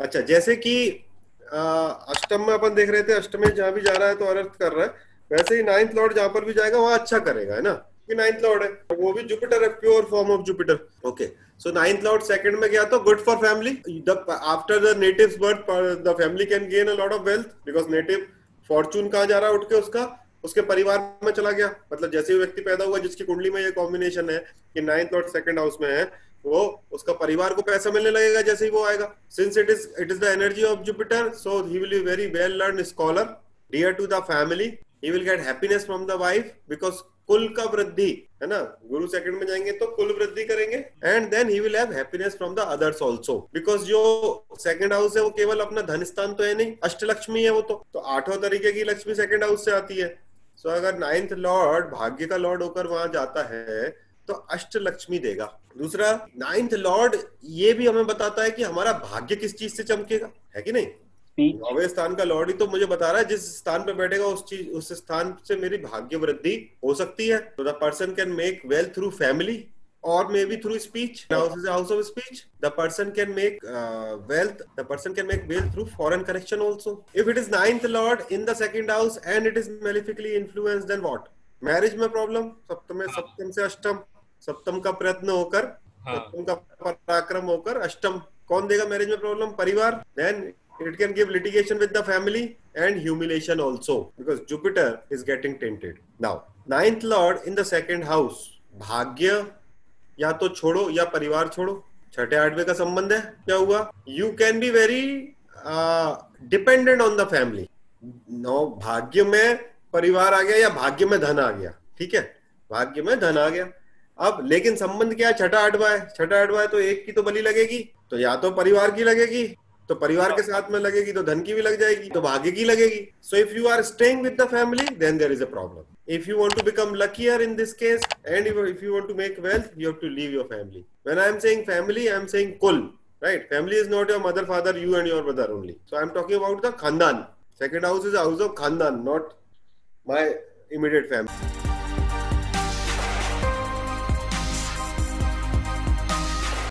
अच्छा, जैसे कि अष्टम में अपन देख रहे थे, अष्टम में जहाँ भी जा रहा है तो अनर्थ कर रहा है, वैसे ही नाइन्थ लॉर्ड जहाँ पर भी जाएगा वहाँ अच्छा करेगा, है ना, कि नाइन्थ लॉर्ड है, वो भी जुपिटर है, pure form of Jupiter. Okay, so ninth lord second में गया तो good for family, after the natives birth the family can gain a lot of wealth, because native fortune कहाँ जा रहा है उठ के, उसका उसके परिवार में चला गया। मतलब जैसे ही व्यक्ति पैदा हुआ जिसकी कुंडली में ये कॉम्बिनेशन है कि नाइन्थ लॉर्ड सेकंड हाउस में है, वो उसका परिवार को पैसा मिलने लगेगा जैसे ही वो आएगा। Since it is the energy of Jupiter, so he will be very well learn scholar, dear to the family, he will get happiness from the wife, because कुल का वृद्धि है ना, गुरु सेकंड में जाएंगे तो कुल वृद्धि करेंगे, and then he will have happiness from the others also, because जो सेकंड हाउस है वो केवल अपना धन स्थान तो है नहीं, अष्टलक्ष्मी है वो, तो आठों तरीके की लक्ष्मी सेकंड हाउस से आती है। सो अगर नाइन्थ लॉर्ड भाग्य का लॉर्ड होकर वहां जाता है तो अष्ट लक्ष्मी देगा। दूसरा, नाइन्थ लॉर्ड ये भी हमें बताता है कि हमारा भाग्य किस चीज से चमकेगा, है कि नहीं। नौवे स्थान का लॉर्ड ही तो मुझे बता रहा है जिस स्थान पे बैठेगा उस स्थान से मेरी भाग्य वृद्धि हो सकती है। तो the person can make wealth through family और may be through speech, house of speech, the person can make wealth, the person can make wealth through foreign connection also. If it is ninth lord in the second house and it is malefically influenced, then what? Marriage में problem, सप्तम से अष्टम, सप्तम का प्रयत्न होकर, सप्तम का पराक्रम होकर अष्टम कौन देगा मैरिज में प्रॉब्लम? परिवार। Then it can give litigation with the family and humiliation also, because Jupiter is getting tainted now. Ninth lord in the second house, भाग्य या तो छोड़ो या परिवार छोड़ो, छठे आठवें का संबंध है। क्या हुआ? You can be very dependent on the family. No, भाग्य में परिवार आ गया या भाग्य में धन आ गया, ठीक है, भाग्य में धन आ गया। अब लेकिन संबंध क्या है? छठा आठवा है, छठा आठवा है तो एक की तो बलि लगेगी, तो या तो परिवार की लगेगी, तो परिवार के साथ में लगेगी तो धन की भी लग जाएगी, तो भाग्य की लगेगी। So if you are staying with the family then there is a problem. If you want to become luckier in this case and if you want to make wealth you have to leave your family. When I am saying family I am saying कुल, right? Family is not your mother father you and your brother only, so I am talking about the खानदान। Second house is house of खानदान, not my immediate family.